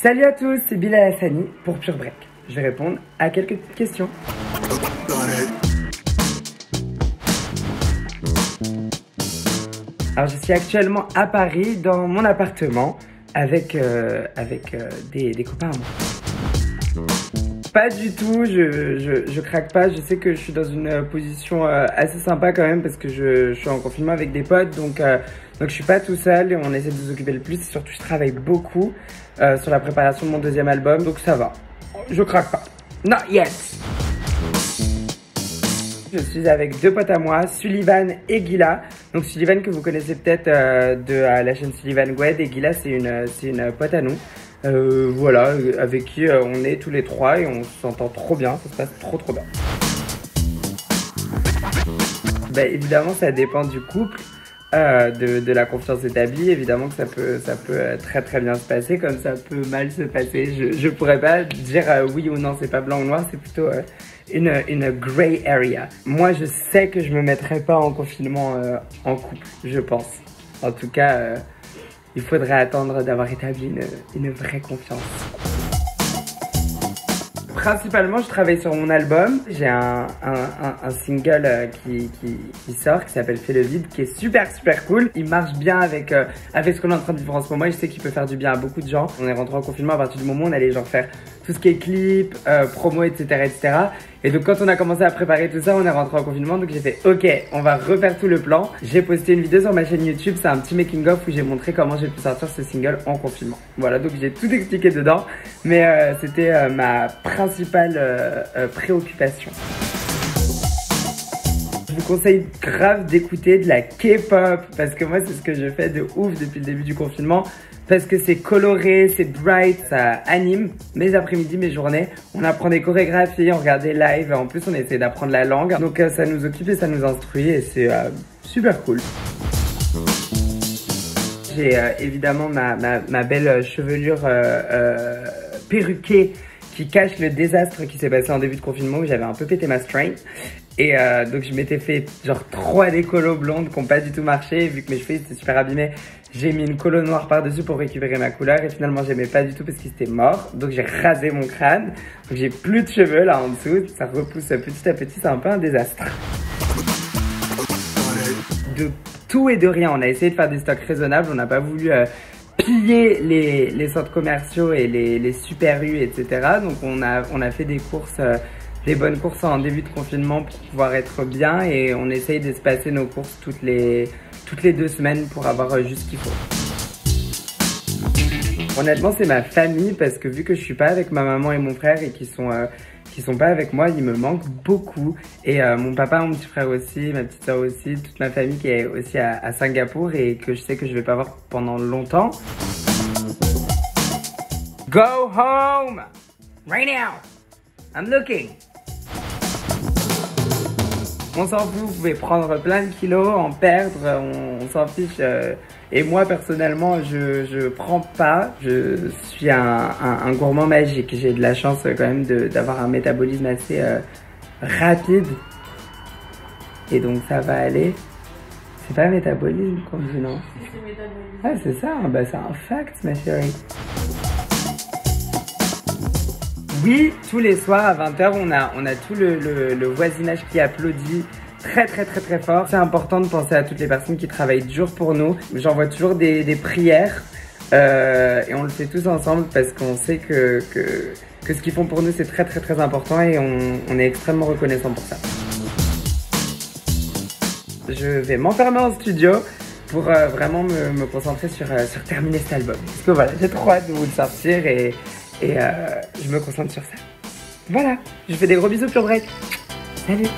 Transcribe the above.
Salut à tous, c'est Bilal Hassani pour Pure Break. Je vais répondre à quelques petites questions. Alors je suis actuellement à Paris dans mon appartement avec des copains à moi. Pas du tout, je craque pas, je sais que je suis dans une position assez sympa quand même parce que je suis en confinement avec des potes donc je suis pas tout seul et on essaie de nous occuper le plus. Surtout je travaille beaucoup sur la préparation de mon deuxième album, donc ça va, je craque pas. Non, yes. Je suis avec deux potes à moi, Sulivan et Gila. Donc Sulivan que vous connaissez peut-être de la chaîne Sulivan Gwed, et Gila c'est une pote à nous. Voilà, avec qui on est tous les trois et on s'entend trop bien, ça se passe trop bien. Bah, évidemment ça dépend du couple, de la confiance établie, évidemment que ça peut très bien se passer comme ça peut mal se passer. Je pourrais pas dire oui ou non, c'est pas blanc ou noir, c'est plutôt une grey area. Moi je sais que je me mettrais pas en confinement en couple, je pense. En tout cas... il faudrait attendre d'avoir établi une vraie confiance. Principalement, je travaille sur mon album. J'ai un single qui sort, qui s'appelle Fais le vide, qui est super cool. Il marche bien avec ce qu'on est en train de vivre en ce moment. Et je sais qu'il peut faire du bien à beaucoup de gens. On est rentré en confinement à partir du moment où on allait genre faire tout ce qui est clip, promo, etc. Et donc quand on a commencé à préparer tout ça, on est rentré en confinement, donc j'ai fait ok, on va refaire tout le plan. J'ai posté une vidéo sur ma chaîne YouTube, c'est un petit making of où j'ai montré comment j'ai pu sortir ce single en confinement. Voilà, donc j'ai tout expliqué dedans, mais c'était ma principale préoccupation. Je vous conseille grave d'écouter de la K-pop parce que moi c'est ce que je fais de ouf depuis le début du confinement, parce que c'est coloré, c'est bright, ça anime mes après-midi, mes journées. On apprend des chorégraphies, on regarde des lives, en plus on essaie d'apprendre la langue, donc ça nous occupe et ça nous instruit et c'est super cool. J'ai évidemment ma belle chevelure perruquée qui cache le désastre qui s'est passé en début de confinement où j'avais un peu pété ma string. Et donc je m'étais fait genre 3 des colos blondes qui n'ont pas du tout marché. Vu que mes cheveux étaient super abîmés, j'ai mis une colo noire par-dessus pour récupérer ma couleur. Et finalement j'aimais pas du tout parce qu'il était mort. Donc j'ai rasé mon crâne. Donc j'ai plus de cheveux là en dessous. Ça repousse petit à petit, c'est un peu un désastre. De tout et de rien, on a essayé de faire des stocks raisonnables. On n'a pas voulu... piller les centres commerciaux et les super U, etc. Donc on a fait des courses, des bonnes courses en début de confinement pour pouvoir être bien, et on essaye d'espacer nos courses toutes les 2 semaines pour avoir juste ce qu'il faut. Honnêtement, c'est ma famille, parce que vu que je suis pas avec ma maman et mon frère et qu'ils sont pas avec moi, ils me manquent beaucoup. Et mon papa, mon petit frère aussi, ma petite soeur aussi, toute ma famille qui est aussi à Singapour et que je sais que je vais pas voir pendant longtemps. Go home! Right now! I'm looking! On s'en fout, vous pouvez prendre plein de kilos, en perdre, on s'en fiche. Et moi, personnellement, je prends pas. Je suis un gourmand magique. J'ai de la chance quand même d'avoir un métabolisme assez rapide. Et donc, ça va aller. C'est pas métabolisme qu'on dit, non? Si, c'est métabolisme. Ah, c'est ça, bah, c'est un fact, ma chérie. Oui, tous les soirs à 20 h, on a tout le voisinage qui applaudit très fort. C'est important de penser à toutes les personnes qui travaillent dur pour nous. J'envoie toujours des prières et on le fait tous ensemble parce qu'on sait que ce qu'ils font pour nous c'est très important et on est extrêmement reconnaissant pour ça. Je vais m'enfermer en studio pour vraiment me concentrer sur terminer cet album. Parce que voilà, j'ai trop hâte de vous le sortir et je me concentre sur ça. Voilà, je fais des gros bisous, Pure Break. Salut.